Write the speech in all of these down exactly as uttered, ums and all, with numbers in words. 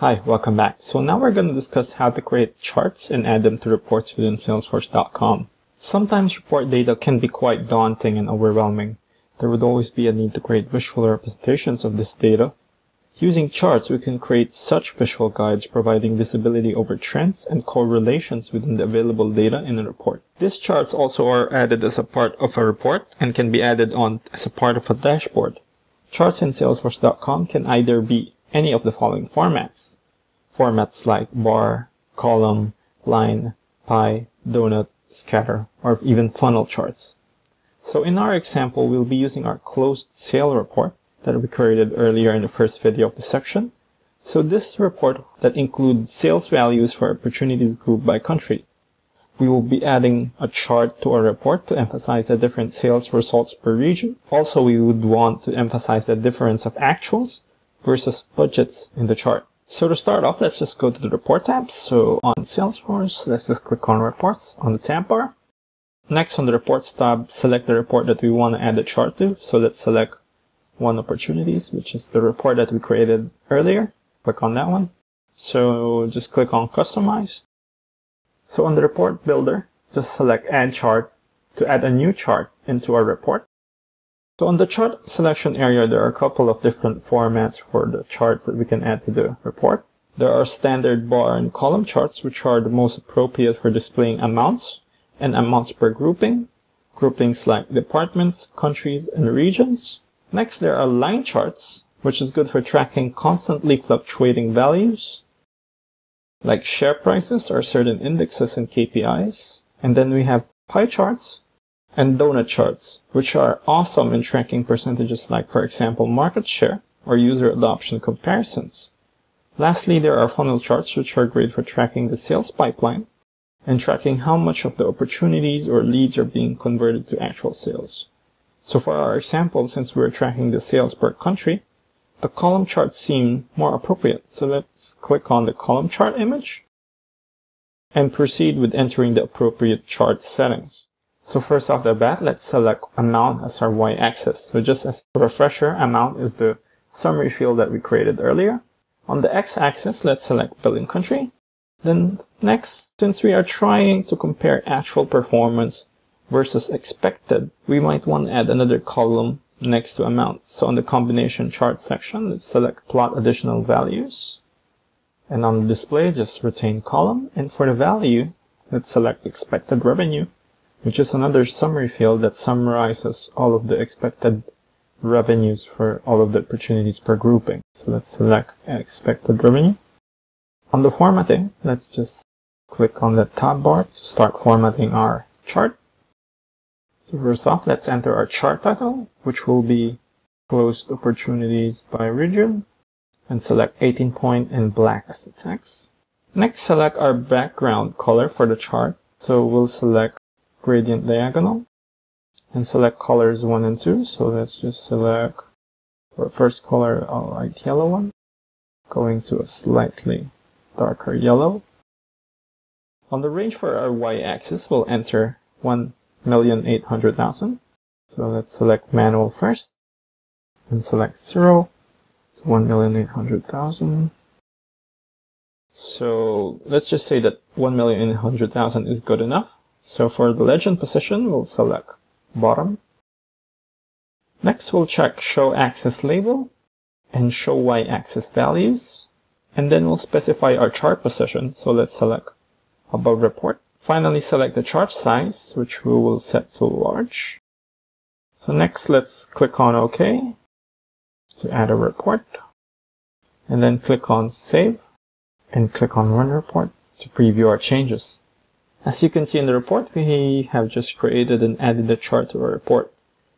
Hi, welcome back. So now we're going to discuss how to create charts and add them to reports within Salesforce dot com. Sometimes report data can be quite daunting and overwhelming. There would always be a need to create visual representations of this data. Using charts, we can create such visual guides providing visibility over trends and correlations within the available data in a report. These charts also are added as a part of a report and can be added on as a part of a dashboard. Charts in Salesforce dot com can either be any of the following formats. Formats like bar, column, line, pie, donut, scatter, or even funnel charts. So in our example, we'll be using our closed sale report that we created earlier in the first video of the section. So this report that includes sales values for opportunities grouped by country. We will be adding a chart to our report to emphasize the different sales results per region. Also, we would want to emphasize the difference of actuals versus budgets in the chart. So to start off, let's just go to the report tab. So on Salesforce, let's just click on reports on the tab bar. Next, on the reports tab, select the report that we want to add the chart to. So let's select one opportunities, which is the report that we created earlier. Click on that one. So just click on customized. So on the report builder, just select add chart to add a new chart into our report. So on the chart selection area, there are a couple of different formats for the charts that we can add to the report. There are standard bar and column charts, which are the most appropriate for displaying amounts and amounts per grouping, groupings like departments, countries, and regions. Next, there are line charts, which is good for tracking constantly fluctuating values, like share prices or certain indexes and K P Is. And then we have pie charts and donut charts, which are awesome in tracking percentages like, for example, market share or user adoption comparisons. Lastly, there are funnel charts, which are great for tracking the sales pipeline and tracking how much of the opportunities or leads are being converted to actual sales. So for our example, since we're tracking the sales per country, the column charts seem more appropriate. So let's click on the column chart image and proceed with entering the appropriate chart settings. So first off the bat, let's select amount as our y-axis. So just as a refresher, amount is the summary field that we created earlier. On the x-axis, let's select billing country. Then next, since we are trying to compare actual performance versus expected, we might want to add another column next to amount. So on the combination chart section, let's select plot additional values. And on the display, just retain column. And for the value, let's select expected revenue, which is another summary field that summarizes all of the expected revenues for all of the opportunities per grouping. So let's select expected revenue. On the formatting, let's just click on the tab bar to start formatting our chart. So first off, let's enter our chart title, which will be closed opportunities by region, and select eighteen point and black as the text. Next, select our background color for the chart. So we'll select gradient diagonal and select colors one and two. So let's just select for first color a light yellow one, going to a slightly darker yellow. On the range for our y-axis, we'll enter one million eight hundred thousand. So let's select manual first and select zero. So one million eight hundred thousand. So let's just say that one million eight hundred thousand is good enough. So for the legend position, we'll select bottom. Next, we'll check show axis label and show y-axis values. And then we'll specify our chart position. So let's select above report. Finally, select the chart size, which we will set to large. So next, let's click on OK to add a report. And then click on Save and click on Run Report to preview our changes. As you can see in the report, we have just created and added a chart to our report.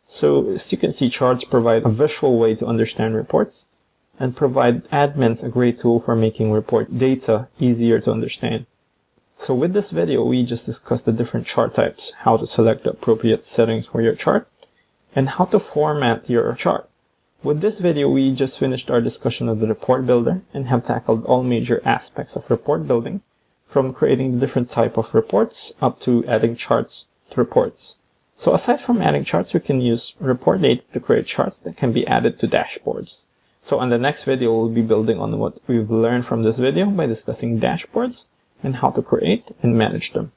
So as you can see, charts provide a visual way to understand reports and provide admins a great tool for making report data easier to understand. So with this video, we just discussed the different chart types, how to select the appropriate settings for your chart, and how to format your chart. With this video, we just finished our discussion of the report builder and have tackled all major aspects of report building, from creating different type of reports up to adding charts to reports. So aside from adding charts, we can use report data to create charts that can be added to dashboards. So on the next video, we'll be building on what we've learned from this video by discussing dashboards and how to create and manage them.